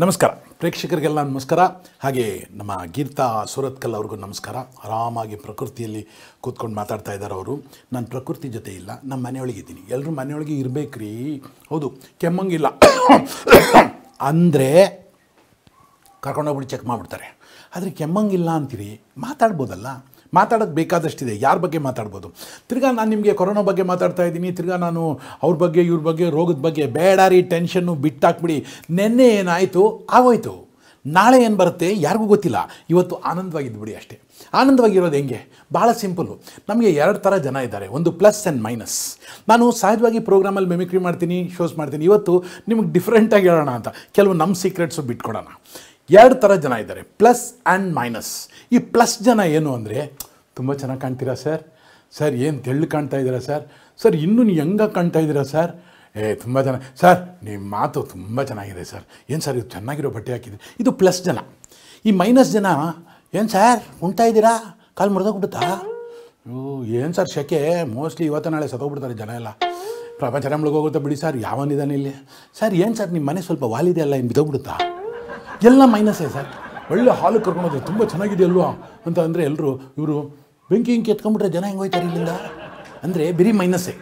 ನಮಸ್ಕಾರ ಪ್ರೇಕ್ಷಕರಿಗೆಲ್ಲ ನಮಸ್ಕಾರ ಹಾಗೆ ನಮ್ಮ ಗೀತಾ ಸುರತ್ಕಲ್ ಅವರಿಗೂ ನಮಸ್ಕಾರ ಆರಾಮಾಗಿ ಪ್ರಕೃತಿಯಲ್ಲಿ ಕೂತ್ಕೊಂಡು ಮಾತಾಡ್ತಾ ಇದ್ದಾರೆ ಅವರು ನಾನು ಪ್ರಕೃತಿ ಜೊತೆ ಇಲ್ಲ ನಮ್ಮ ಮನೆಯೊಳಗೆ ಇದ್ದೀನಿ ಎಲ್ಲರೂ ಮನೆಯೊಳಗೆ ಇರಬೇಕ್ರಿ ಹೌದು ಕೆಮ್ಮಂಗಿಲ್ಲ ಅಂದ್ರೆ ಕರ್ಕೊಂಡು ಹೋಗಿ ಚೆಕ್ ಮಾಡ್ಬಿಡ್ತಾರೆ ಆದರೆ ಕೆಮ್ಮಂಗಿಲ್ಲ ಅಂತೀರಿ ಮಾತಾಡಬಹುದಲ್ಲ ಮಾತಾಡೋದು ಬೇಕಾದಷ್ಟಿದೆ ಯಾರ ಬಗ್ಗೆ ಮಾತಾಡ್ಬೋದು ತಿರ್ಗಾ ನಾನು ನಿಮಗೆ ಕೊರೋನಾ ಬಗ್ಗೆ ಮಾತಾಡ್ತಾ ಇದ್ದೀನಿ ತಿರ್ಗಾ ನಾನು ಅವ್ರ ಬಗ್ಗೆ ಇವ್ರ ಬಗ್ಗೆ ರೋಗದ ಬಗ್ಗೆ ಬೇಡ ರೀ ಟೆನ್ಷನ್ನು ಬಿಟ್ಟಾಕ್ಬಿಡಿ ನೆನ್ನೆ ಏನಾಯಿತು ಆಗೋಯ್ತು ನಾಳೆ ಏನು ಬರುತ್ತೆ ಯಾರಿಗೂ ಗೊತ್ತಿಲ್ಲ ಇವತ್ತು ಆನಂದವಾಗಿದ್ದು ಬಿಡಿ ಅಷ್ಟೇ ಆನಂದವಾಗಿರೋದು ಹೆಂಗೆ ಭಾಳ ಸಿಂಪಲ್ಲು ನಮಗೆ ಎರಡು ಥರ ಜನ ಇದ್ದಾರೆ ಒಂದು ಪ್ಲಸ್ ಆ್ಯಂಡ್ ಮೈನಸ್ ನಾನು ಸಹಜವಾಗಿ ಪ್ರೋಗ್ರಾಮಲ್ಲಿ ಮೆಮಿಕ್ರಿ ಮಾಡ್ತೀನಿ ಶೋಸ್ ಮಾಡ್ತೀನಿ ಇವತ್ತು ನಿಮಗೆ ಡಿಫ್ರೆಂಟಾಗಿ ಹೇಳೋಣ ಅಂತ ಕೆಲವು ನಮ್ಮ ಸೀಕ್ರೆಟ್ಸು ಬಿಟ್ಕೊಡೋಣ ಎರಡು ಥರ ಜನ ಇದ್ದಾರೆ ಪ್ಲಸ್ ಆ್ಯಂಡ್ ಮೈನಸ್ ಈ ಪ್ಲಸ್ ಜನ ಏನು ಅಂದರೆ ತುಂಬ ಚೆನ್ನಾಗಿ ಕಾಣ್ತೀರಾ ಸರ್ ಸರ್ ಏನು ತೆಳ್ಳು ಕಾಣ್ತಾ ಇದ್ದೀರಾ ಸರ್ ಸರ್ ಇನ್ನೂ ನೀವು ಹೆಂಗಾಗಿ ಕಾಣ್ತಾ ಇದ್ದೀರಾ ಸರ್ ಏ ತುಂಬ ಚೆನ್ನಾಗಿ ಸರ್ ನಿಮ್ಮ ಮಾತು ತುಂಬ ಚೆನ್ನಾಗಿದೆ ಸರ್ ಏನು ಸರ್ ಇದು ಚೆನ್ನಾಗಿರೋ ಬಟ್ಟೆ ಹಾಕಿದ್ರಿ ಇದು ಪ್ಲಸ್ ಜನ ಈ ಮೈನಸ್ ಜನ ಏನು ಸರ್ ಉಣ್ತಾ ಇದ್ದೀರಾ ಕಾಲು ಮುರಿದೋಗ್ಬಿಡುತ್ತಾ ಏನು ಸರ್ ಶೆಕೆ ಮೋಸ್ಟ್ಲಿ ಇವತ್ತು ನಾಳೆ ಸತ್ತೋಗ್ಬಿಡ್ತಾರೆ ಜನ ಎಲ್ಲ ಪ್ರಪಂಚನ ಮುಳುಗೋಗುತ್ತೆ ಬಿಡಿ ಸರ್ ಯಾವನಿದಾನೆ ಇಲ್ಲಿ ಸರ್ ಏನು ಸರ್ ನಿಮ್ಮ ಮನೆ ಸ್ವಲ್ಪ ವಾಲಿದೆ ಅಲ್ಲ ಏನು ಬಿದ್ದೋಗ್ಬಿಡುತ್ತಾ ಎಲ್ಲ ಮೈನಸ್ಸೇ ಸರ್ ಒಳ್ಳೆ ಹಾಲು ಕರ್ಕೊಂಡೋದ್ರೆ ತುಂಬ ಚೆನ್ನಾಗಿದೆ ಅಲ್ವಾ ಅಂತ ಅಂದರೆ ಎಲ್ಲರೂ ಇವರು ಬೆಂಕಿ ಹಿಂಗೆ ಎತ್ಕೊಂಡ್ಬಿಟ್ರೆ ಜನ ಹೆಂಗೆ ಹೋಗ್ತಾರೆ ಇಲ್ಲಿಂದ ಅಂದರೆ ಬರೀ ಮೈನಸ್ಸೇ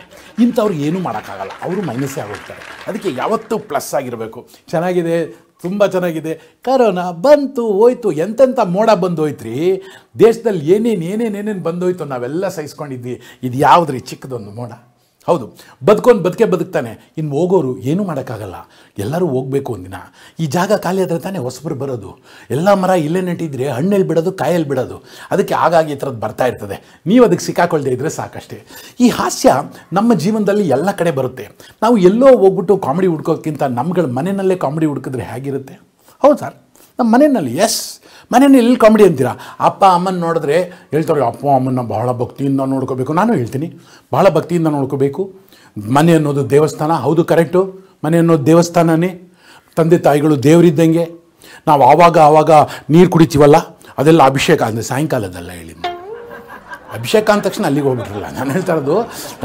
ಇಂಥವ್ರು ಏನೂ ಮಾಡೋಕ್ಕಾಗಲ್ಲ ಅವರು ಮೈನಸ್ಸೇ ಆಗೋಗ್ತಾರೆ ಅದಕ್ಕೆ ಯಾವತ್ತೂ ಪ್ಲಸ್ ಆಗಿರಬೇಕು ಚೆನ್ನಾಗಿದೆ ತುಂಬ ಚೆನ್ನಾಗಿದೆ ಕರೋನಾ ಬಂತು ಹೋಯ್ತು ಎಂತೆಂಥ ಮೋಡ ಬಂದೋಯ್ತ್ರಿ ದೇಶದಲ್ಲಿ ಏನೇನು ಬಂದೋಯ್ತು ನಾವೆಲ್ಲ ಸಹಿಸ್ಕೊಂಡಿದ್ವಿ ಇದು ಯಾವುದ್ರಿ ಚಿಕ್ಕದೊಂದು ಮೋಡ ಹೌದು ಬದುಕೊಂಡು ಬದುಕ್ತಾನೆ ಇನ್ನು ಹೋಗೋರು ಏನೂ ಮಾಡೋಕ್ಕಾಗಲ್ಲ ಎಲ್ಲರೂ ಹೋಗಬೇಕು ಒಂದಿನ ಈ ಜಾಗ ಖಾಲಿ ಆದರೆ ತಾನೇ ಹೊಸಬ್ರು ಬರೋದು ಎಲ್ಲ ಮರ ಇಲ್ಲೇ ನೆಟ್ಟಿದ್ರೆ ಹಣ್ಣಲ್ಲಿ ಬಿಡೋದು ಕಾಯಲ್ಲಿ ಬಿಡೋದು ಅದಕ್ಕೆ ಆಗಾಗ ಈ ಥರದ್ದು ಬರ್ತಾ ಇರ್ತದೆ ನೀವು ಅದಕ್ಕೆ ಸಿಕ್ಕಾಕೊಳ್ಳದೆ ಇದ್ದರೆ ಸಾಕಷ್ಟೇ ಈ ಹಾಸ್ಯ ನಮ್ಮ ಜೀವನದಲ್ಲಿ ಎಲ್ಲ ಕಡೆ ಬರುತ್ತೆ ನಾವು ಎಲ್ಲೋ ಹೋಗ್ಬಿಟ್ಟು ಕಾಮಿಡಿ ಹುಡ್ಕೋಕ್ಕಿಂತ ನಮ್ಗಳ ಮನೆಯಲ್ಲೇ ಕಾಮಿಡಿ ಹುಡುಕಿದ್ರೆ ಹೇಗಿರುತ್ತೆ ಹೌದು ಸರ್ ನಮ್ಮ ಮನೆಯಲ್ಲಿ ಎಸ್ ಮನೇಲಿ ಎಲ್ಲಿ ಕಾಮಿಡಿ ಅಂತೀರಾ ಅಪ್ಪ ಅಮ್ಮನ ನೋಡಿದ್ರೆ ಹೇಳ್ತಾರೆ ಅಪ್ಪ ಅಮ್ಮನ ಬಹಳ ಭಕ್ತಿಯಿಂದ ನೋಡ್ಕೋಬೇಕು ನಾನು ಹೇಳ್ತೀನಿ ಬಹಳ ಭಕ್ತಿಯಿಂದ ನೋಡ್ಕೋಬೇಕು ಮನೆ ಅನ್ನೋದು ದೇವಸ್ಥಾನ ಹೌದು ಕರೆಕ್ಟು ಮನೆ ಅನ್ನೋದು ದೇವಸ್ಥಾನನೇ ತಂದೆ ತಾಯಿಗಳು ದೇವರಿದ್ದಂಗೆ ನಾವು ಆವಾಗ ನೀರು ಕುಡಿತೀವಲ್ಲ ಅದೆಲ್ಲ ಅಭಿಷೇಕ ಅಂದರೆ ಸಾಯಂಕಾಲದಲ್ಲ ಹೇಳಿದ್ದು ಅಭಿಷೇಕ ಅಂದ ತಕ್ಷಣ ಅಲ್ಲಿಗೆ ಹೋಗ್ಬಿಟ್ರಲ್ಲ ನಾನು ಹೇಳ್ತಾ ಇರೋದು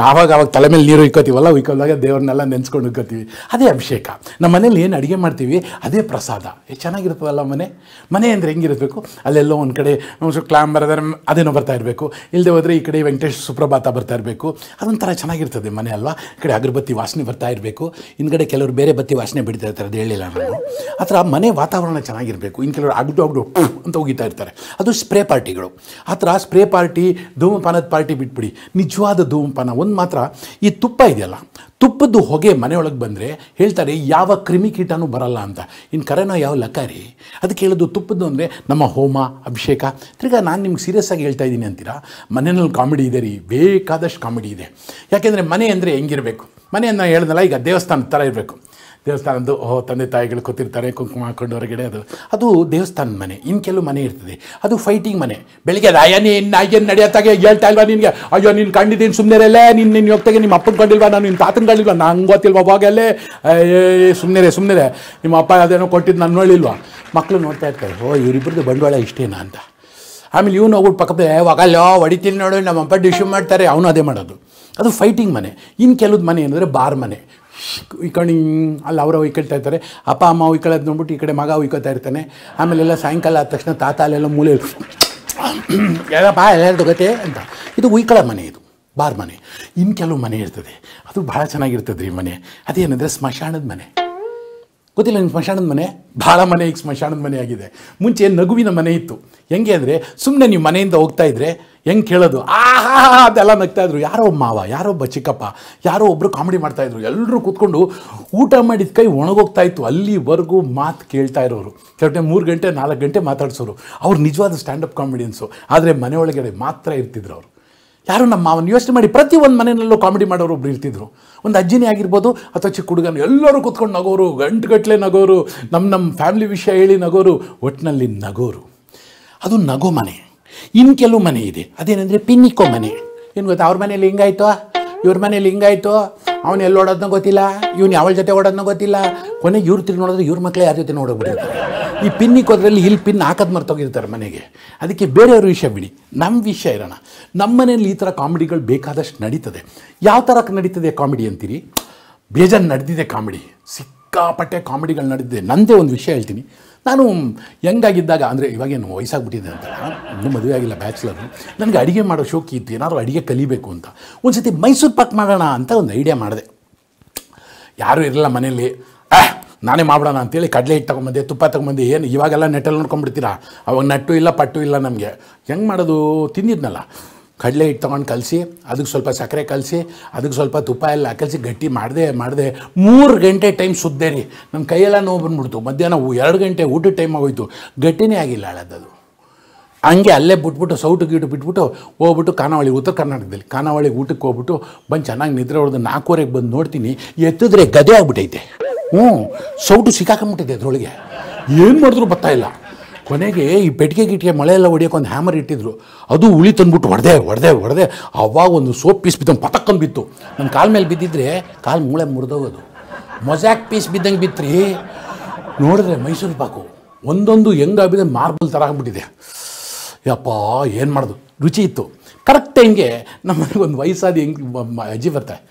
ಆವಾಗ ತಲೆ ಮೇಲೆ ನೀರು ಇಕ್ಕೋತೀವಲ್ಲ ಉಯ್ಕೊಂಡಾಗ ದೇವ್ರನ್ನೆಲ್ಲ ನೆನೆಸ್ಕೊಂಡು ಇಕ್ಕೋತೀವಿ ಅದೇ ಅಭಿಷೇಕ ನಮ್ಮ ಮನೇಲಿ ಏನು ಅಡುಗೆ ಮಾಡ್ತೀವಿ ಅದೇ ಪ್ರಸಾದ ಎಷ್ಟು ಚೆನ್ನಾಗಿರ್ತದಲ್ಲ ಮನೆ ಅಂದರೆ ಹೆಂಗಿರಬೇಕು ಅಲ್ಲೆಲ್ಲೋ ಒಂದು ಕಡೆ ಕ್ಲಾಂಬರ್ ಅದೇನೋ ಬರ್ತಾ ಇರಬೇಕು ಇಲ್ಲದೆ ಹೋದರೆ ಈ ಕಡೆ ವೆಂಕಟೇಶ್ ಸುಪ್ರಭಾತ ಬರ್ತಾ ಇರಬೇಕು ಅದೊಂಥರ ಚೆನ್ನಾಗಿರ್ತದೆ ಮನೆ ಅಲ್ವಾ ಈ ಕಡೆ ಅಗರಬತ್ತಿ ವಾಸನೆ ಬರ್ತಾ ಇರಬೇಕು ಹಿಂದ್ಗಡೆ ಕೆಲವರು ಬೇರೆ ಬತ್ತಿ ವಾಸನೆ ಬಿಡ್ತಾ ಇರ್ತಾರೆ ಅದು ಹೇಳಿಲ್ಲ ನಾನು ಆ ಥರ ಮನೆ ವಾತಾವರಣ ಚೆನ್ನಾಗಿರಬೇಕು ಇನ್ನು ಕೆಲವರು ಅಗ್ಡು ಅಂತ ಹೋಗಿತಾ ಇರ್ತಾರೆ ಅದು ಸ್ಪ್ರೇ ಪಾರ್ಟಿಗಳು ಆ ಥರ ಸ್ಪ್ರೇ ಪಾರ್ಟಿ ಧೂಮಪಾನದ ಪಾರ್ಟಿ ಬಿಟ್ಬಿಡಿ ನಿಜವಾದ ಧೂಮಪಾನ ಒಂದು ಮಾತ್ರ ಈ ತುಪ್ಪ ಇದೆಯಲ್ಲ ತುಪ್ಪದ್ದು ಹೊಗೆ ಮನೆಯೊಳಗೆ ಬಂದರೆ ಹೇಳ್ತಾರೆ ಯಾವ ಕ್ರಿಮಿಕೀಟನೂ ಬರಲ್ಲ ಅಂತ ಇನ್ನು ಕರೆನೋ ಯಾವ ಲಕಾರಿ ಅದಕ್ಕೆ ಹೇಳೋದು ತುಪ್ಪದ್ದು ಅಂದರೆ ನಮ್ಮ ಹೋಮ ಅಭಿಷೇಕ ತಿರ್ಗಾ ನಾನು ನಿಮ್ಗೆ ಸೀರಿಯಸ್ ಆಗಿ ಹೇಳ್ತಾ ಇದ್ದೀನಿ ಅಂತೀರಾ ಮನೆಯಲ್ಲಿ ಕಾಮಿಡಿ ಇದೆ ರೀ ಬೇಕಾದಷ್ಟು ಕಾಮಿಡಿ ಇದೆ ಯಾಕೆಂದರೆ ಮನೆ ಅಂದರೆ ಹೆಂಗಿರಬೇಕು ಮನೆಯನ್ನು ಹೇಳಿದಲ್ಲ ಈಗ ದೇವಸ್ಥಾನದ ಥರ ಇರಬೇಕು ದೇವಸ್ಥಾನದ್ದು ತಂದೆ ತಾಯಿಗಳು ಕೂತಿರ್ತಾರೆ ಕುಂಕುಮ ಹಾಕೊಂಡು ಹೊರಗಡೆ ಅದು ದೇವಸ್ಥಾನದ ಮನೆ ಇನ್ನು ಕೆಲವು ಮನೆ ಇರ್ತದೆ ಅದು ಫೈಟಿಂಗ್ ಮನೆ ಬೆಳಿಗ್ಗೆ ಅಯ್ಯ ನೀನು ನಡೆಯತ್ತಾಗೆ ಹೇಳ್ತಾ ಇಲ್ವಾ ನಿನಗೆ ಅಯ್ಯೋ ನೀನು ಕಂಡಿದ್ದೀನಿ ಸುಮ್ಮನೆರಲ್ಲೇ ನಿನ್ನ ಹೋಗ್ತಾಗೆ ನಿಮ್ಮ ಅಪ್ಪನ ಕಂಡಿಲ್ವಾ ನಾನು ನಿನ್ನ ತಾತನ ಕಂಡಿಲ್ವಾ ನಂಗೆ ಗೊತ್ತಿಲ್ವಾ ಅವಾಗಲ್ಲೇ ಸುಮ್ಮನೆ ನಿಮ್ಮ ಅಪ್ಪ ಅದೇನೋ ಕೊಟ್ಟಿದ್ದು ನಾನು ನೋಡಿಲ್ವಾ ಮಕ್ಕಳು ನೋಡ್ತಾ ಇರ್ತಾರೆ ಓ ಇವರಿಬ್ಬರದ್ದು ಬಂಡವಾಳ ಇಷ್ಟೇನಾ ಅಂತ ಆಮೇಲೆ ಇವನು ಹೋಗ್ಬಿಟ್ಟು ಪಕ್ಕದ ಅವಾಗಲ್ಲೋ ಹೊಡಿತೀನಿ ನೋಡು ನಮ್ಮ ಅಪ್ಪ ಡಿಶ್ಯೂ ಮಾಡ್ತಾರೆ ಅವನು ಅದೇ ಮಾಡೋದು ಅದು ಫೈಟಿಂಗ್ ಮನೆ ಇನ್ನು ಕೆಲವ್ದು ಮನೆ ಏನಂದರೆ ಬಾರ್ ಮನೆ ಈ ಕಡೆ ಅಲ್ಲಿ ಅವರ ಹೊಯ್ಕೊಳ್ತಾ ಇರ್ತಾರೆ ಅಪ್ಪ ಅಮ್ಮ ಹೊಯ್ಕೊಳ್ಳೋದು ನೋಡ್ಬಿಟ್ಟು ಈ ಕಡೆ ಮಗ ಹೊಯ್ಕೊಳ್ತಾ ಇರ್ತಾನೆ ಆಮೇಲೆಲ್ಲ ಸಾಯಂಕಾಲ ಆದ ತಕ್ಷಣ ತಾತ ಅಲ್ಲೆಲ್ಲ ಮೂಲೆ ಎಲ್ಲಪ್ಪ ಎಲ್ಲರದು ಗತೆ ಅಂತ ಇದು ಹೊಯ್ಕೊಳ್ಳೋ ಮನೆ ಇದು ಬಾರ್ ಮನೆ ಇನ್ನು ಕೆಲವು ಮನೆ ಇರ್ತದೆ ಅದು ಭಾಳ ಚೆನ್ನಾಗಿರ್ತದೆ ರೀ ಮನೆ ಅದೇನೆಂದರೆ ಸ್ಮಶಾನದ ಮನೆ ಗೊತ್ತಿಲ್ಲ ನಿಮ್ಮ ಸ್ಮಶಾನದ ಮನೆ ಭಾಳ ಮನೆ ಈಗ ಸ್ಮಶಾನದ ಮನೆ ಆಗಿದೆ ಮುಂಚೆ ನಗುವಿನ ಮನೆ ಇತ್ತು ಹೆಂಗೆ ಅಂದರೆ ಸುಮ್ಮನೆ ನೀವು ಮನೆಯಿಂದ ಹೋಗ್ತಾ ಇದ್ರೆ ಹೆಂಗೆ ಕೇಳೋದು ಆಹಾ ಅದೆಲ್ಲ ನಗ್ತಾಯಿದ್ರು ಯಾರೋ ಒಬ್ಬ ಮಾವ ಯಾರೊಬ್ಬ ಚಿಕ್ಕಪ್ಪ ಯಾರೋ ಒಬ್ಬರು ಕಾಮಿಡಿ ಮಾಡ್ತಾಯಿದ್ರು ಎಲ್ಲರೂ ಕೂತ್ಕೊಂಡು ಊಟ ಮಾಡಿದ ಕೈ ಒಣಗೋಗ್ತಾ ಇತ್ತು ಅಲ್ಲಿವರೆಗೂ ಮಾತು ಕೇಳ್ತಾ ಇರೋರು ಕೆಲವೇ 3 ಗಂಟೆ 4 ಗಂಟೆ ಮಾತಾಡ್ಸೋರು ಅವ್ರು ನಿಜವಾದ ಸ್ಟ್ಯಾಂಡಪ್ ಕಾಮಿಡಿಯನ್ಸು ಆದರೆ ಮನೆಯೊಳಗಡೆ ಮಾತ್ರ ಇರ್ತಿದ್ರು ಅವರು ಯಾರು ನಮ್ಮ ಮಾವನ ಯೋಚನೆ ಮಾಡಿ ಪ್ರತಿ ಒಂದು ಮನೆಯಲ್ಲೂ ಕಾಮಿಡಿ ಮಾಡೋರು ಒಬ್ರು ಇರ್ತಿದ್ರು ಒಂದು ಅಜ್ಜಿನೇ ಆಗಿರ್ಬೋದು ಅಥವಾ ಚಿಕ್ಕ ಹುಡುಗನ ಎಲ್ಲರೂ ಕೂತ್ಕೊಂಡು ನಗೋರು ಗಂಟುಗಟ್ಟಲೆ ನಗೋರು ನಮ್ಮ ಫ್ಯಾಮಿಲಿ ವಿಷಯ ಹೇಳಿ ನಗೋರು ಒಟ್ಟಿನಲ್ಲಿ ನಗೋರು ಅದು ನಗೋ ಮನೆ ಇನ್ನು ಕೆಲವು ಮನೆ ಇದೆ ಅದೇನೆಂದರೆ ಪಿನ್ನಿಕೋ ಮನೆ ಏನು ಗೊತ್ತಾ ಅವ್ರ ಮನೇಲಿ ಹಿಂಗಾಯ್ತು ಇವ್ರ ಮನೇಲಿ ಹಿಂಗಾಯ್ತು ಅವ್ನು ಎಲ್ಲಿ ಓಡೋದನ್ನೋ ಗೊತ್ತಿಲ್ಲ ಇವ್ನು ಯಾವಳ ಜೊತೆ ಓಡೋದನ್ನೋ ಗೊತ್ತಿಲ್ಲ ಕೊನೆಗೆ ಇವ್ರು ತಿರ್ಗಿ ನೋಡಿದ್ರೆ ಇವ್ರ ಮಕ್ಕಳು ಯಾರ ಜೊತೆ ನೋಡೋಗ್ಬಿಟ್ಟಿರ್ತಾರೆ ಈ ಪಿನ್ನಿಕೋದ್ರಲ್ಲಿ ಇಲ್ಲಿ ಪಿನ್ ಹಾಕೋದು ಮರ್ತೋಗಿರ್ತಾರೆ ಮನೆಗೆ ಅದಕ್ಕೆ ಬೇರೆಯವ್ರ ವಿಷಯ ಬಿಡಿ ನಮ್ಮ ವಿಷಯ ಇರೋಣ ನಮ್ಮ ಮನೇಲಿ ಈ ಥರ ಕಾಮಿಡಿಗಳು ಬೇಕಾದಷ್ಟು ನಡೀತದೆ ಯಾವ ಥರ ನಡೀತದೆ ಕಾಮಿಡಿ ಅಂತೀರಿ ಬೇಜಾರು ನಡೆದಿದೆ ಕಾಮಿಡಿ ಸಿಕ್ಕಾಪಟ್ಟೆ ಕಾಮಿಡಿಗಳು ನಡೆದಿದೆ. ನಂದೇ ಒಂದು ವಿಷಯ ಹೇಳ್ತೀನಿ. ನಾನು ಯಂಗಾಗಿದ್ದಾಗ, ಅಂದರೆ ಇವಾಗೇನು ವಯಸ್ಸಾಗ್ಬಿಟ್ಟಿದೆ ಅಂತ, ಇನ್ನೂ ಮದುವೆ ಆಗಿಲ್ಲ, ಬ್ಯಾಚುಲರ್. ನನಗೆ ಅಡುಗೆ ಮಾಡೋ ಶೋಕಿ ಇತ್ತು, ಏನಾದರೂ ಅಡುಗೆ ಕಲಿಬೇಕು ಅಂತ. ಒಂದು ಸತಿ ಮೈಸೂರು ಪಾಕ್ ಮಾಡೋಣ ಅಂತ ಒಂದು ಐಡಿಯಾ ಮಾಡಿದೆ. ಯಾರೂ ಇರಲಿಲ್ಲ ಮನೆಯಲ್ಲಿ, ನಾನೇ ಮಾಡೋಣ ಅಂತೇಳಿ ಕಡಲೆ ಹಿಟ್ಟು ತೊಗೊಂಬಂದೆ, ತುಪ್ಪ ತೊಗೊಂಬಂದೆ. ಏನು ಇವಾಗೆಲ್ಲ ನೆಟ್ಟಲ್ಲಿ ನೋಡ್ಕೊಂಡ್ಬಿಡ್ತೀರಾ, ಅವಾಗ ನಟ್ಟು ಇಲ್ಲ ಪಟ್ಟು ಇಲ್ಲ. ನಮಗೆ ಹೆಂಗೆ ಮಾಡೋದು ತಿಂದಿದ್ನಲ್ಲ, ಕಡಲೆ ಹಿಟ್ಟು ತೊಗೊಂಡು ಕಲಸಿ, ಅದಕ್ಕೆ ಸ್ವಲ್ಪ ಸಕ್ಕರೆ ಕಲಸಿ, ಅದಕ್ಕೆ ಸ್ವಲ್ಪ ತುಪ್ಪ ಎಲ್ಲ ಕಲಸಿ ಗಟ್ಟಿ ಮಾಡಿದೆ 3 ಗಂಟೆ ಟೈಮ್ ಸುದ್ದೆ ರೀ. ನಮ್ಮ ಕೈಯೆಲ್ಲ ನೋವು ಬಂದ್ಬಿಡ್ತು. ಮಧ್ಯಾಹ್ನ 2 ಗಂಟೆ ಊಟದ ಟೈಮ್ ಆಗೋಯ್ತು, ಗಟ್ಟಿನೇ ಆಗಿಲ್ಲ ಅಳದದು. ಹಂಗೆ ಅಲ್ಲೇ ಬಿಟ್ಬಿಟ್ಟು ಸೌಟು ಗೀಟು ಬಿಟ್ಬಿಟ್ಟು ಹೋಗ್ಬಿಟ್ಟು ಖಾನಾವಳಿ, ಉತ್ತರ ಕರ್ನಾಟಕದಲ್ಲಿ ಖಾನಾವಳಿಗೆ ಊಟಕ್ಕೆ ಹೋಗ್ಬಿಟ್ಟು ಬಂದು ಚೆನ್ನಾಗಿ ನಿದ್ರೆ ಹೊಡೆದು 4:30ಕ್ಕೆ ಬಂದು ನೋಡ್ತೀನಿ, ಎತ್ತಿದ್ರೆ ಗದೆ ಆಗ್ಬಿಟ್ಟೈತೆ. ಹ್ಞೂ, ಸೌಟು ಸಿಕ್ಕಾಕೊಂಬಿಟ್ಟಿದೆ ಅದರೊಳಗೆ, ಏನು ಮಾಡಿದ್ರು ಗೊತ್ತಾಯಿಲ್ಲ. ಕೊನೆಗೆ ಈ ಪೆಟ್ಟಿಗೆ ಮಳೆ ಎಲ್ಲ ಹೊಡಿಯೋಕ್ಕೊಂದು ಹ್ಯಾಮರ್ ಇಟ್ಟಿದ್ರು, ಅದು ಉಳಿ ತಂದ್ಬಿಟ್ಟು ಹೊಡೆದೆ. ಅವಾಗ ಒಂದು ಸೋಪ್ ಪೀಸ್ ಬಿದ್ದಂಗೆ ಪತಕ್ಕಂದು ಬಿತ್ತು. ನನ್ನ ಕಾಲ ಮೇಲೆ ಬಿದ್ದಿದ್ರೆ ಕಾಲು ಮೂಳೆ ಮುರಿದೋಗೋದು. ಮೊಜಾಕ್ ಪೀಸ್ ಬಿದ್ದಂಗೆ ಬಿತ್ತು ರೀ. ನೋಡಿದ್ರೆ ಮೈಸೂರು ಪಾಕು ಒಂದೊಂದು ಹೆಂಗಾಗಿದೆ, ಮಾರ್ಬಲ್ ಥರ ಆಗಿಬಿಟ್ಟಿದೆ. ಯಪ್ಪ, ಏನು ಮಾಡೋದು, ರುಚಿ ಇತ್ತು. ಕರೆಕ್ಟ್ ಟೈಮ್ಗೆ ನಮ್ಮ ಮನೆಗೆ ಒಂದು ವಯಸ್ಸಾದ ಅಜ್ಜಿ ಬರ್ತಾರೆ.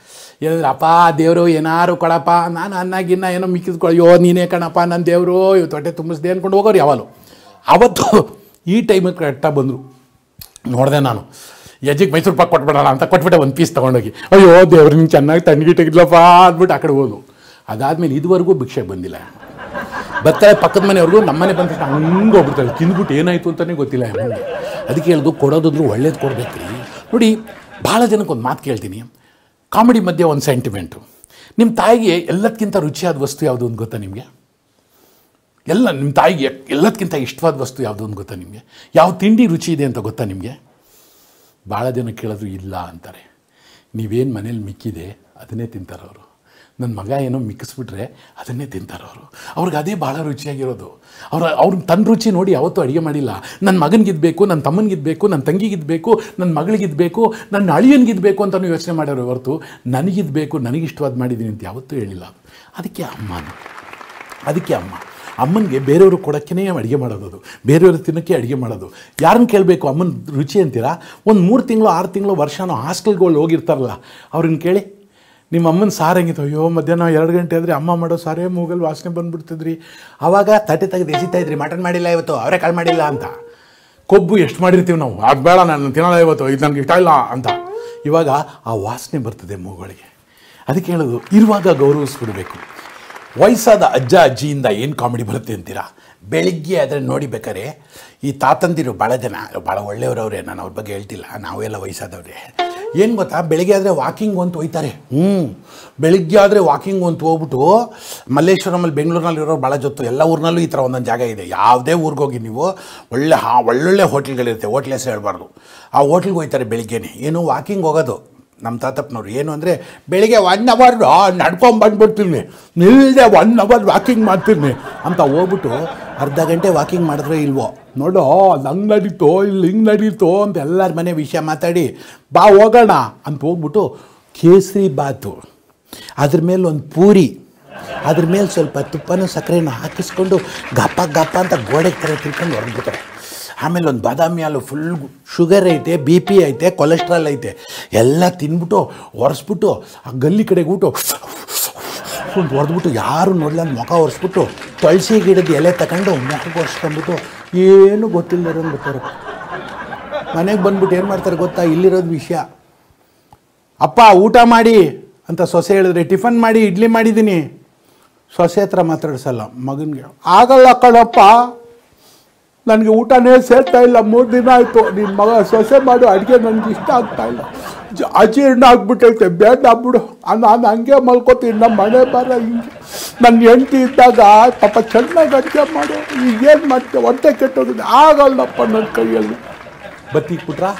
ಏನಂದ್ರೆ, ಅಪ್ಪ ದೇವರು ಏನಾರು ಕೊಡಪ್ಪ, ನಾನು ಅನ್ನಾಗಿನ್ನ ಏನೋ ಮಿಕ್ಕಿದ್ಕೊಳ್ಳೋ, ನೀನೇ ಕಣಪ್ಪ ನನ್ನ ದೇವರು, ಇವು ತೊಟ್ಟೆ ತುಂಬಿಸ್ದೆ ಅಂದ್ಕೊಂಡು ಹೋಗೋರು ಯಾವಾಗಲೂ. ಅವತ್ತು ಈ ಟೈಮಿಗೆ ಕರೆಕ್ಟಾಗಿ ಬಂದರು. ನೋಡಿದೆ ನಾನು, ಯಜ್ಜಿಗೆ ಮೈಸೂರು ಪಾಕ್ ಕೊಟ್ಬಿಡೋಣ ಅಂತ ಕೊಟ್ಬಿಟ್ಟೆ, ಒಂದು ಪೀಸ್ ತೊಗೊಂಡೋಗಿ. ಅಯ್ಯೋ ದೇವ್ರು, ನೀನು ಚೆನ್ನಾಗಿ ತಣ್ಣಗಿಟ್ಟಿದ್ಲಪ್ಪ ಅಂದ್ಬಿಟ್ಟು ಆ ಕಡೆ ಹೋದು. ಅದಾದಮೇಲೆ ಇದುವರೆಗೂ ಭಿಕ್ಷೆಗೆ ಬಂದಿಲ್ಲ. ಬರ್ತಾಳೆ ಪಕ್ಕದ ಮನೆಯವ್ರಿಗೂ, ನಮ್ಮನೆ ಬಂದ ಹಂಗೆ ಹೋಗ್ಬಿಡ್ತಾಳೆ, ತಿಂದ್ಬಿಟ್ಟು ಏನಾಯಿತು ಅಂತಲೇ ಗೊತ್ತಿಲ್ಲ. ಅದಕ್ಕೆ ಹೇಳಿದ್ರು, ಕೊಡೋದಾದ್ರೂ ಒಳ್ಳೇದು ಕೊಡಬೇಕು ರೀ. ನೋಡಿ, ಭಾಳ ಜನಕ್ಕೆ ಒಂದು ಮಾತು ಕೇಳ್ತೀನಿ, ಕಾಮಿಡಿ ಮಧ್ಯೆ ಒಂದು ಸೆಂಟಿಮೆಂಟು. ನಿಮ್ಮ ತಾಯಿಗೆ ಎಲ್ಲದಕ್ಕಿಂತ ರುಚಿಯಾದ ವಸ್ತು ಯಾವುದು ಅಂತ ಗೊತ್ತಾ ನಿಮಗೆ? ನಿಮ್ಮ ತಾಯಿಗೆ ಎಲ್ಲದಕ್ಕಿಂತ ಇಷ್ಟವಾದ ವಸ್ತು ಯಾವುದು ಅಂತ ಗೊತ್ತಾ ನಿಮಗೆ? ಯಾವ ತಿಂಡಿ ರುಚಿ ಇದೆ ಅಂತ ಗೊತ್ತಾ ನಿಮಗೆ? ಭಾಳ ಜನ ಕೇಳಿದ್ರು ಇಲ್ಲ ಅಂತಾರೆ. ನೀವೇನು ಮನೇಲಿ ಮಿಕ್ಕಿದೆ ಅದನ್ನೇ ತಿಂತಾರವರು. ನನ್ನ ಮಗ ಏನೋ ಮಿಕ್ಕಿಸ್ಬಿಟ್ರೆ ಅದನ್ನೇ ತಿಂತಾರವರು. ಅವ್ರಿಗೆ ಅದೇ ಭಾಳ ರುಚಿಯಾಗಿರೋದು. ಅವ್ರ ತನ್ನ ರುಚಿ ನೋಡಿ ಯಾವತ್ತೂ ಅಡುಗೆ ಮಾಡಿಲ್ಲ. ನನ್ನ ಮಗನಿಗಿದ್ಬೇಕು, ನನ್ನ ತಮ್ಮನಿಗಿದ್ಬೇಕು, ನನ್ನ ತಂಗಿಗಿದ್ಬೇಕು, ನನ್ನ ಮಗಳಿಗಿದ್ಬೇಕು, ನನ್ನ ಅಳಿಯನಿಗಿದ್ಬೇಕು ಅಂತಲೂ ಯೋಚನೆ ಮಾಡೋರು ಹೊರತು ನನಗಿದ್ಬೇಕು, ನನಗಿಷ್ಟವಾದ ಮಾಡಿದ್ದೀನಿ ಅಂತ ಯಾವತ್ತೂ ಹೇಳಿಲ್ಲ. ಅದಕ್ಕೆ ಅಮ್ಮ ಅಮ್ಮನಿಗೆ ಬೇರೆಯವರು ಕೊಡೋಕ್ಕೇ ಅಡುಗೆ ಮಾಡೋದು, ಅದು ಬೇರೆಯವರು ತಿನ್ನೋಕ್ಕೆ ಅಡುಗೆ ಮಾಡೋದು. ಯಾರನ್ನು ಕೇಳಬೇಕು ಅಮ್ಮನ ರುಚಿ ಅಂತೀರಾ? ಒಂದು 3 ತಿಂಗಳು 6 ತಿಂಗಳು ವರ್ಷನೋ ಹಾಸ್ಟೆಲ್ಗಳು ಹೋಗಿರ್ತಾರಲ್ಲ, ಅವ್ರನ್ನ ಕೇಳಿ, ನಿಮ್ಮ ಅಮ್ಮನ ಸಾರು ಹೆಂಗಿತ್ತು? ಅಯ್ಯೋ, ಮಧ್ಯಾಹ್ನ 2 ಗಂಟೆ ಆದರೆ ಅಮ್ಮ ಮಾಡೋ ಸಾರೇ ಮೂಗಲ್ ವಾಸನೆ ಬಂದುಬಿಡ್ತಿದ್ರಿ. ಆವಾಗ ತಟ್ಟೆ ತೆಗೆದು ಎಸಿತಾಯಿದ್ರಿ, ಮಟನ್ ಮಾಡಿಲ್ಲ ಇವತ್ತು, ಅವರೇ ಕಾಳು ಮಾಡಿಲ್ಲ ಅಂತ. ಕೊಬ್ಬು ಎಷ್ಟು ಮಾಡಿರ್ತೀವಿ ನಾವು, ಅದು ಬೇಡ ನಾನು ತಿನ್ನೋಲ್ಲ ಇವತ್ತು, ಇದು ನನಗೆ ಇಷ್ಟ ಇಲ್ಲ ಅಂತ. ಇವಾಗ ಆ ವಾಸನೆ ಬರ್ತದೆ ಮೂಗಳಿಗೆ. ಅದಕ್ಕೆ ಹೇಳೋದು, ಇರುವಾಗ ಗೌರವಿಸ್ಬಿಡಬೇಕು. ವಯಸ್ಸಾದ ಅಜ್ಜ ಅಜ್ಜಿಯಿಂದ ಏನು ಕಾಮಿಡಿ ಬರುತ್ತೆ ಅಂತೀರಾ? ಬೆಳಿಗ್ಗೆ ಆದರೆ ನೋಡಿ ಬೇಕಾರೆ, ಈ ತಾತಂದಿರು ಭಾಳ ಜನ ಭಾಳ ಒಳ್ಳೆಯವ್ರವ್ರೆ, ನಾನು ಅವ್ರ ಬಗ್ಗೆ ಹೇಳ್ತಿಲ್ಲ, ನಾವೆಲ್ಲ ವಯಸ್ಸಾದವ್ರೆ. ಏನು ಗೊತ್ತಾ, ಬೆಳಿಗ್ಗೆ ಆದರೆ ವಾಕಿಂಗ್ ಅಂತ ಹೋಗ್ತಾರೆ. ಬೆಳಿಗ್ಗೆ ಆದರೆ ವಾಕಿಂಗ್ ಅಂತ ಹೋಗ್ಬಿಟ್ಟು, ಮಲ್ಲೇಶ್ವರಮಲ್ಲಿ ಬೆಂಗಳೂರಿನಲ್ಲಿರೋರು ಭಾಳ ಜೊತೆ, ಎಲ್ಲ ಊರಿನಲ್ಲೂ ಈ ಥರ ಒಂದೊಂದು ಜಾಗ ಇದೆ. ಯಾವುದೇ ಊರಿಗೆ ಹೋಗಿ ನೀವು, ಒಳ್ಳೊಳ್ಳೆ ಹೋಟ್ಲ್ಗಳಿರುತ್ತೆ, ಹೋಟ್ಲ್ ಹೆಸರು ಹೇಳಬಾರ್ದು, ಆ ಹೋಟ್ಲಿಗೆ ಹೋಗ್ತಾರೆ ಬೆಳಿಗ್ಗೆನೆ. ಏನು ವಾಕಿಂಗ್ ಹೋಗೋದು ನಮ್ಮ ತಾತಪ್ಪನವ್ರು. ಏನು ಅಂದರೆ, ಬೆಳಿಗ್ಗೆ 1 ಅವರ್ ನಡ್ಕೊಂಬಂದ್ಬಿಡ್ತೀನಿ, ನಿಲ್ಲದೆ 1 ಅವರ್ ವಾಕಿಂಗ್ ಮಾಡ್ತೀನಿ ಅಂತ ಹೋಗ್ಬಿಟ್ಟು 30 ಗಂಟೆ ವಾಕಿಂಗ್ ಮಾಡಿದ್ರೆ ಇಲ್ವೋ ನೋಡೋ, ಅದು ಹಂಗೆ ನಡೀತೋ ಇಲ್ಲಿ ಹಿಂಗೆ ನಡೀತೋ ಅಂತ ಎಲ್ಲರ ಮನೆ ವಿಷಯ ಮಾತಾಡಿ ಬಾ ಹೋಗೋಣ ಅಂತ ಹೋಗ್ಬಿಟ್ಟು, ಕೇಸರಿ ಬಾತು, ಅದ್ರ ಮೇಲೆ ಒಂದು ಪೂರಿ, ಅದ್ರ ಮೇಲೆ ಸ್ವಲ್ಪ ತುಪ್ಪನೂ ಸಕ್ಕರೆನೂ ಹಾಕಿಸ್ಕೊಂಡು ಗಪ್ಪ ಅಂತ ಗೋಡೆಗೆ ಥರ ತಿಳ್ಕೊಂಡು ಹೊರಡ್ಬಿಡ್ತಾರೆ. ಆಮೇಲೆ ಒಂದು ಬಾದಾಮಿ ಹಾಲು, ಫುಲ್ ಶುಗರ್ ಐತೆ, BP ಐತೆ, ಕೊಲೆಸ್ಟ್ರಾಲ್ ಐತೆ, ಎಲ್ಲ ತಿಂದ್ಬಿಟ್ಟು ಒರೆಸ್ಬಿಟ್ಟು ಆ ಗಲ್ಲಿ ಕಡೆಗೆ ಊಟ ಹೊಡೆದ್ಬಿಟ್ಟು, ಯಾರು ನೋಡಲ್ಲ ಮುಖ ಒರೆಸ್ಬಿಟ್ಟು, ತುಳಸಿ ಗಿಡದ ಎಲೆ ತಗೊಂಡು ಮುಖಕ್ಕೆ ಒರೆಸ್ಕೊಂಡ್ಬಿಟ್ಟು ಏನೂ ಗೊತ್ತಿಲ್ಲದೆ ಬರ್ತಾರೆ. ಮನೆಗೆ ಬಂದ್ಬಿಟ್ಟು ಏನು ಮಾಡ್ತಾರೆ ಗೊತ್ತಾ, ಇಲ್ಲಿರೋದು ವಿಷಯ. ಅಪ್ಪ ಊಟ ಮಾಡಿ ಅಂತ ಸೊಸೆ ಹೇಳಿದ್ರೆ, ಟಿಫನ್ ಮಾಡಿ ಇಡ್ಲಿ ಮಾಡಿದ್ದೀನಿ. ಸೊಸೆ ಹತ್ರ ಮಾತಾಡಿಸಲ್ಲ ಮಗನಿಗೆ, ಆಗಲ್ಲ ಕಣಪ್ಪ ನನಗೆ ಊಟನೇ ಸೇರ್ತಾ ಇಲ್ಲ, 3 ದಿನ ಆಯಿತು, ನಿನ್ನ ಮಗ ಸೊಸೆ ಮಾಡೋ ಅಡುಗೆ ನನಗೆ ಇಷ್ಟ ಆಗ್ತಾಯಿಲ್ಲ, ಅಜೀರ್ಣ ಆಗ್ಬಿಟ್ಟೈತೆ, ಬೇಡ ಬಿಡು, ನಾನು ಹಂಗೆ ಮಲ್ಕೋತೀನಿ, ನಮ್ಮ ಮನೆ ಬರ ಹಿಂಗೆ, ನನ್ನ ಹೆಂಡತಿ ಇದ್ದಾಗ ಪಾಪ ಚೆನ್ನಾಗಿ ಅಡುಗೆ ಮಾಡು, ಈಗೇನು ಮಾಡ್ತೇವೆ, ಹೊಟ್ಟೆ ಕೆಟ್ಟೋಗಿದೆ, ಆಗಲ್ಲಪ್ಪ ನನ್ನ ಕೈಯಲ್ಲಿ ಬತ್ತಿ ಕುಟ್ರ.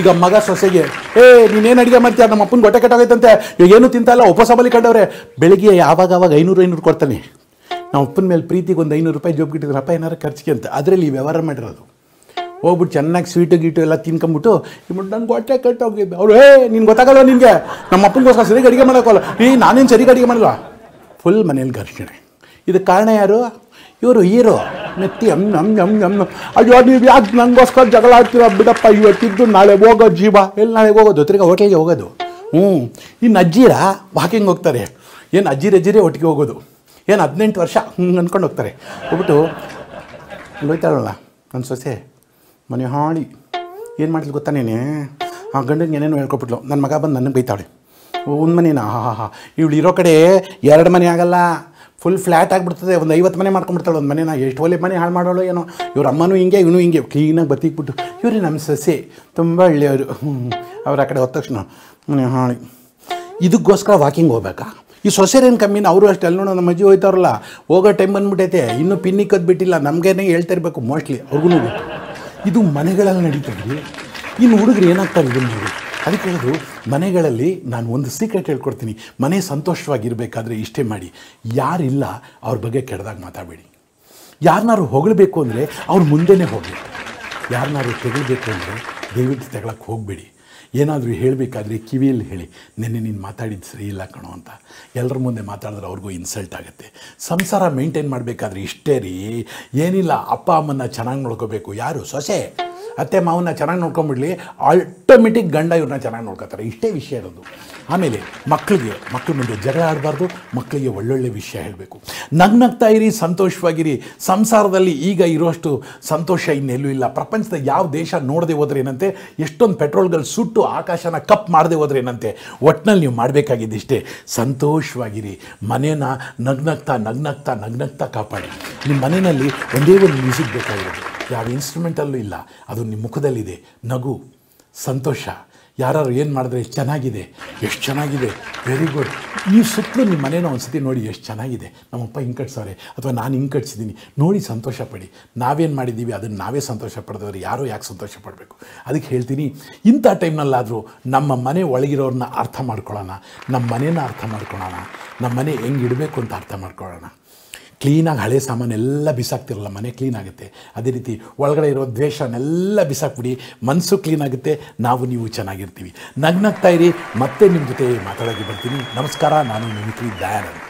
ಈಗ ಮಗ ಸೊಸೆಗೆ, ಏ ನೀನೇನು ಅಡುಗೆ ಮಾಡ್ತೀಯ, ನಮ್ಮ ಅಪ್ಪನ ಹೊಟ್ಟೆ ಕೆಟ್ಟೋಗೈತಂತೆ, ಏನು ತಿಂತಲ್ಲ, ಉಪವಾಸ ಮಲಿಕೊಂಡವ್ರೆ. ಬೆಳಿಗ್ಗೆ ಯಾವಾಗ 500 ಕೊಡ್ತಾನೆ. ನಾವು ಅಪ್ಪನ ಮೇಲೆ ಪ್ರೀತಿಗೆ ಒಂದು 500 ರೂಪಾಯಿ ಜೋಬ್ಗಿಟ್ಟಿದ್ರು, ಅಪ್ಪ ಏನಾರು ಖರ್ಚಿಗೆ ಅಂತ. ಅದರಲ್ಲಿ ಈ ವ್ಯವಹಾರ ಮಾಡಿರೋದು. ಹೋಗ್ಬಿಟ್ಟು ಚೆನ್ನಾಗಿ ಸ್ವೀಟು ಗೀಟು ಎಲ್ಲ ತಿನ್ಕೊಂಬಿಟ್ಟು, ಇಮ್ಬಿಟ್ಟು ನಂಗೆ ಹೊಟ್ಟೆ ಕಟ್ಟೋಗಿದ್ದೆ ಅವ್ರು, ಏ ನಿನ್ಗೆ ಗೊತ್ತಾಗಲ್ಲ ನಿನಗೆ, ನಮ್ಮ ಅಪ್ಪನಿಗೋಸ್ಕರ ಸರಿಯಾಗಿ ಅಡುಗೆ ಮಾಡೋಕ್ಕಲ್ಲ, ನಾನೇನು ಸರಿಯಾಗಿ ಅಡುಗೆ ಮಾಡಲ್ಲ, ಫುಲ್ ಮನೇಲಿ ಘರ್ಷಣೆ. ಇದಕ್ಕೆ ಕಾರಣ ಯಾರು? ಇವರು ಹೀರೋ ಮೆತ್ತಿ ಅಮ್ಮ. ಅಯ್ಯೋ ನೀವು ಯಾಕೆ ನನಗೋಸ್ಕರ ಜಗಳ ಆಡ್ತೀರ, ಬಿಡಪ್ಪ ಇವತ್ತಿದ್ದು ನಾಳೆ ಹೋಗೋ ಜೀವ, ಎಲ್ಲಿ ನಾಳೆಗೆ ಹೋಗೋದು, ತಿರ್ಗಿ ಹೋಟೆಲ್ಗೆ ಹೋಗೋದು. ಇನ್ನು ಅಜ್ಜಿರ ವಾಕಿಂಗ್ ಹೋಗ್ತಾರೆ, ಏನು ಅಜ್ಜಿರೇ ಒಟ್ಟಿಗೆ ಹೋಗೋದು. ಏನು 18 ವರ್ಷ ಹಂಗೆ ಅಂದ್ಕೊಂಡು ಹೋಗ್ತಾರೆ. ಹೋಗ್ಬಿಟ್ಟು ಹೋಯ್ತಾಳಲ್ಲ ನನ್ನ ಸೊಸೆ ಮನೆ ಹಾಳಿ ಏನು ಮಾಡಿದ್ಲು ಗೊತ್ತಾ ನೀನು? ಆ ಗಂಡನಿಗೆ ಏನೇನು ಹೇಳ್ಕೊಬಿಟ್ಲು, ನನ್ನ ಮಗ ಬಂದು ನನಗೆ ಬೈತಾಳೆ. ಒಂದು ಮನೇನ? ಹಾ ಹಾ ಹಾ, ಇವಳು ಇರೋ ಕಡೆ 2 ಮನೆ ಆಗಲ್ಲ, ಫುಲ್ ಫ್ಲ್ಯಾಟ್ ಆಗಿಬಿಡ್ತದೆ. ಒಂದು 50 ಮನೆ ಮಾಡ್ಕೊಂಡ್ಬಿಡ್ತಾಳೆ ಒಂದು ಮನೇನ. ಎಷ್ಟು ಒಳ್ಳೆ ಮನೆ ಹಾಳು ಮಾಡೋಳು ಏನೋ. ಇವ್ರ ಅಮ್ಮನೂ ಹಿಂಗೆ, ಇವನು ಹಿಂಗೆ, ಕ್ಲೀನಾಗಿ ಬತ್ತಿಕ್ಬಿಟ್ಟು. ಇವ್ರಿ ನಮ್ಮ ಸೊಸೆ ತುಂಬ ಒಳ್ಳೆಯವರು. ಅವ್ರ ಆ ಕಡೆ ಹೋದ ತಕ್ಷಣ ಮನೆ ಹಾಳಿ. ಇದಕ್ಕೋಸ್ಕರ ವಾಕಿಂಗ್ ಹೋಗ್ಬೇಕಾ? ಈ ಸೊಸೆರೇನು ಕಮ್ಮಿನ? ಅವರು ಅಷ್ಟೇ. ಅಲ್ಲಿ ನೋಡೋ ನಮ್ಮ ಅಜ್ಜಿ ಹೋಯ್ತವ್ರಲ್ಲ, ಹೋಗೋ ಟೈಮ್ ಬಂದ್ಬಿಟ್ಟೈತೆ, ಇನ್ನೂ ಪಿನ್ನಿಕ್ಕದು ಬಿಟ್ಟಿಲ್ಲ. ನಮಗೇನೆ ಹೇಳ್ತಾ ಇರಬೇಕು ಮೋಸ್ಟ್ಲಿ ಅವ್ರಿಗೂ. ಇದು ಮನೆಗಳಲ್ಲಿ ನಡೀತದೆ. ಇನ್ನು ಹುಡುಗರು ಏನಾಗ್ತಾರೆ ಇದನ್ನು ನೋಡಿ. ಅದಕ್ಕೆ ಹೇಳೋದು, ಮನೆಗಳಲ್ಲಿ ನಾನು ಒಂದು ಸೀಕ್ರೆಟ್ ಹೇಳ್ಕೊಡ್ತೀನಿ. ಮನೆ ಸಂತೋಷವಾಗಿರಬೇಕಾದ್ರೆ ಇಷ್ಟೇ ಮಾಡಿ, ಯಾರಿಲ್ಲ ಅವ್ರ ಬಗ್ಗೆ ಕೆಡ್ದಾಗ ಮಾತಾಡಬೇಡಿ. ಯಾರನ್ನಾರು ಹೊಗಳಬೇಕು ಅಂದರೆ ಅವ್ರ ಮುಂದೆನೇ ಹೋಗಿ. ಯಾರನ್ನಾರು ತೆಗಿಬೇಕು ಅಂದರೆ ದಯವಿಟ್ಟು ತೆಗಳಕ್ಕೆ ಹೋಗಬೇಡಿ. ಏನಾದರೂ ಹೇಳಬೇಕಾದ್ರೆ ಕಿವಿಯಲ್ಲಿ ಹೇಳಿ, ನೆನ್ನೆ ನೀನು ಮಾತಾಡಿದ್ದು ಸರಿ ಇಲ್ಲ ಕಣೋ ಅಂತ. ಎಲ್ಲರ ಮುಂದೆ ಮಾತಾಡಿದ್ರೆ ಅವ್ರಿಗೂ ಇನ್ಸಲ್ಟ್ ಆಗುತ್ತೆ. ಸಂಸಾರ ಮೇಂಟೈನ್ ಮಾಡಬೇಕಾದ್ರೆ ಇಷ್ಟೇ ರೀ, ಏನಿಲ್ಲ, ಅಪ್ಪ ಅಮ್ಮನ್ನ ಚೆನ್ನಾಗಿ ನೋಡ್ಕೋಬೇಕು. ಯಾರು? ಸೊಸೆ, ಅತ್ತೆ ಮಾವನ್ನ ಚೆನ್ನಾಗಿ ನೋಡ್ಕೊಂಬಿಡ್ಲಿ, ಆಟೋಮೆಟಿಕ್ ಗಂಡ ಇವ್ರನ್ನ ಚೆನ್ನಾಗಿ ನೋಡ್ಕೋತಾರೆ. ಇಷ್ಟೇ ವಿಷಯ ಇರೋದು. ಆಮೇಲೆ ಮಕ್ಕಳಿಗೆ, ಮಕ್ಕಳ ಮುಂದೆ ಜಗಳ ಆಡಬಾರ್ದು. ಮಕ್ಕಳಿಗೆ ಒಳ್ಳೊಳ್ಳೆ ವಿಷಯ ಹೇಳಬೇಕು. ನಗ್ನಗ್ತಾ ಇರಿ, ಸಂತೋಷವಾಗಿರಿ. ಸಂಸಾರದಲ್ಲಿ ಈಗ ಇರೋಷ್ಟು ಸಂತೋಷ ಇನ್ನೆಲ್ಲೂ ಇಲ್ಲ. ಪ್ರಪಂಚದ ಯಾವ ದೇಶ ನೋಡದೆ ಹೋದ್ರೇನಂತೆ, ಎಷ್ಟೊಂದು ಪೆಟ್ರೋಲ್ಗಳು ಸುಟ್ಟು ಆಕಾಶನ ಕಪ್ ಮಾಡದೆ ಹೋದ್ರೇನಂತೆ. ಒಟ್ಟಿನಲ್ಲಿ ನೀವು ಮಾಡಬೇಕಾಗಿದ್ದಿಷ್ಟೇ, ಸಂತೋಷವಾಗಿರಿ. ಮನೇನ ನಗ್ನಗ್ತಾ ಕಾಪಾಡಿ. ನಿಮ್ಮ ಮನೆಯಲ್ಲಿ ಒಂದೇ ಒಂದು ಮ್ಯೂಸಿಕ್ ಬೇಕಾಗಿರೋದು, ಯಾವ ಇನ್ಸ್ಟ್ರೂಮೆಂಟಲ್ಲೂ ಇಲ್ಲ, ಅದು ನಿಮ್ಮ ಮುಖದಲ್ಲಿದೆ. ನಗು, ಸಂತೋಷ. ಯಾರು ಏನು ಮಾಡಿದ್ರೆ ಚೆನ್ನಾಗಿದೆ, ಎಷ್ಟು ಚೆನ್ನಾಗಿದೆ, ವೆರಿ ಗುಡ್. ನೀವು ಸುತ್ತಲೂ ನಿಮ್ಮ ಮನೇನ ಒಂದು ಸತಿ ನೋಡಿ, ಎಷ್ಟು ಚೆನ್ನಾಗಿದೆ, ನಮ್ಮಪ್ಪ ಹಿಂಗೆ ಕಟ್ಸವ್ರೆ ಅಥವಾ ನಾನು ಹಿಂಗೆ ಕಟ್ಸಿದ್ದೀನಿ ನೋಡಿ ಸಂತೋಷ ಪಡಿ. ನಾವೇನು ಮಾಡಿದ್ದೀವಿ ಅದನ್ನು ನಾವೇ ಸಂತೋಷ ಪಡೆದವ್ರು, ಯಾರೋ ಯಾಕೆ ಸಂತೋಷ ಪಡಬೇಕು? ಅದಕ್ಕೆ ಹೇಳ್ತೀನಿ, ಇಂಥ ಟೈಮ್ನಲ್ಲಾದರೂ ನಮ್ಮ ಮನೆ ಒಳಗಿರೋರನ್ನ ಅರ್ಥ ಮಾಡ್ಕೊಳ್ಳೋಣ, ನಮ್ಮ ಮನೇನ ಅರ್ಥ ಮಾಡ್ಕೊಳ್ಳೋಣ, ನಮ್ಮ ಮನೆ ಹೆಂಗೆ ಇಡಬೇಕು ಅಂತ ಅರ್ಥ ಮಾಡ್ಕೊಳ್ಳೋಣ. ಕ್ಲೀನಾಗಿ ಹಳೆ ಸಾಮಾನೆಲ್ಲ ಬಿಸಾಕ್ತಿರಲ್ಲ, ಮನೆ ಕ್ಲೀನಾಗುತ್ತೆ. ಅದೇ ರೀತಿ ಒಳಗಡೆ ಇರೋ ದ್ವೇಷನೆಲ್ಲ ಬಿಸಾಕ್ಬಿಡಿ, ಮನಸ್ಸು ಕ್ಲೀನಾಗುತ್ತೆ, ನಾವು ನೀವು ಚೆನ್ನಾಗಿರ್ತೀವಿ. ನಗ್ನಗ್ತಾ ಇರಿ. ಮತ್ತೆ ನಿಮ್ಮ ಜೊತೆ ಮಾತಾಡೋಕ್ಕೆ ಬರ್ತೀನಿ. ನಮಸ್ಕಾರ, ನಾನು ಮಿಮಿಕ್ರಿ ದಯಾನಂದ್.